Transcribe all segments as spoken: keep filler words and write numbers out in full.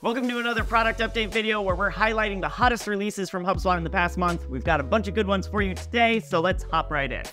Welcome to another product update video where we're highlighting the hottest releases from HubSpot in the past month. We've got a bunch of good ones for you today, so let's hop right in.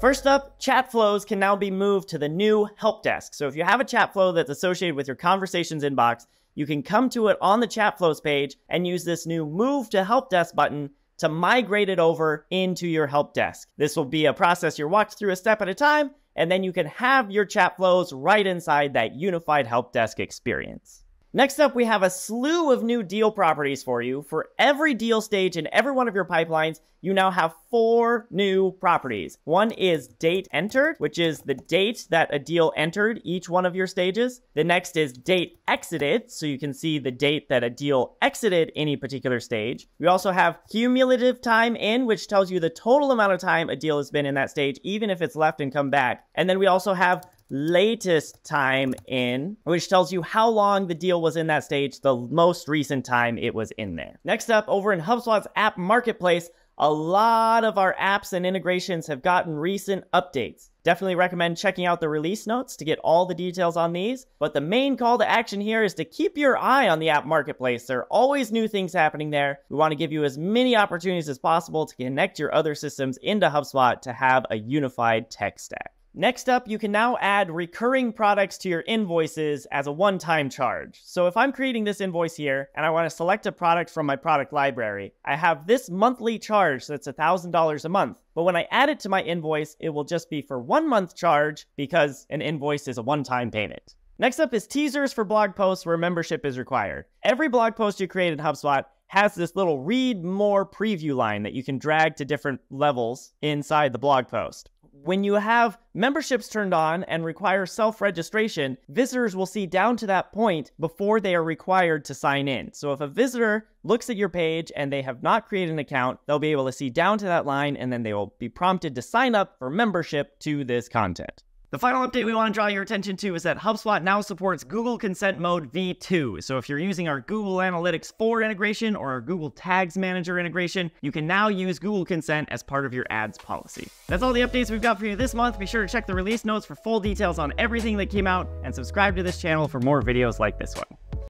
First up, chat flows can now be moved to the new help desk. So if you have a chat flow that's associated with your conversations inbox, you can come to it on the chat flows page and use this new move to help desk button to migrate it over into your help desk. This will be a process you're walked through a step at a time, and then you can have your chat flows right inside that unified help desk experience. Next up, we have a slew of new deal properties for you. For every deal stage in every one of your pipelines, you now have four new properties. One is date entered, which is the date that a deal entered each one of your stages. The next is date exited, so you can see the date that a deal exited any particular stage. We also have cumulative time in, which tells you the total amount of time a deal has been in that stage, even if it's left and come back. And then we also have latest time in, which tells you how long the deal was in that stage, the most recent time it was in there. Next up, over in HubSpot's app marketplace, a lot of our apps and integrations have gotten recent updates. Definitely recommend checking out the release notes to get all the details on these. But the main call to action here is to keep your eye on the app marketplace. There are always new things happening there. We want to give you as many opportunities as possible to connect your other systems into HubSpot to have a unified tech stack. Next up, you can now add recurring products to your invoices as a one-time charge. So if I'm creating this invoice here and I want to select a product from my product library, I have this monthly charge that's one thousand dollars a month. But when I add it to my invoice, it will just be for one month charge because an invoice is a one-time payment. Next up is teasers for blog posts where membership is required. Every blog post you create in HubSpot has this little read more preview line that you can drag to different levels inside the blog post. When you have memberships turned on and require self-registration, visitors will see down to that point before they are required to sign in. So if a visitor looks at your page and they have not created an account, they'll be able to see down to that line and then they will be prompted to sign up for membership to this content. The final update we want to draw your attention to is that HubSpot now supports Google Consent Mode V two. So if you're using our Google Analytics four integration or our Google Tags Manager integration, you can now use Google Consent as part of your ads policy. That's all the updates we've got for you this month. Be sure to check the release notes for full details on everything that came out and subscribe to this channel for more videos like this one.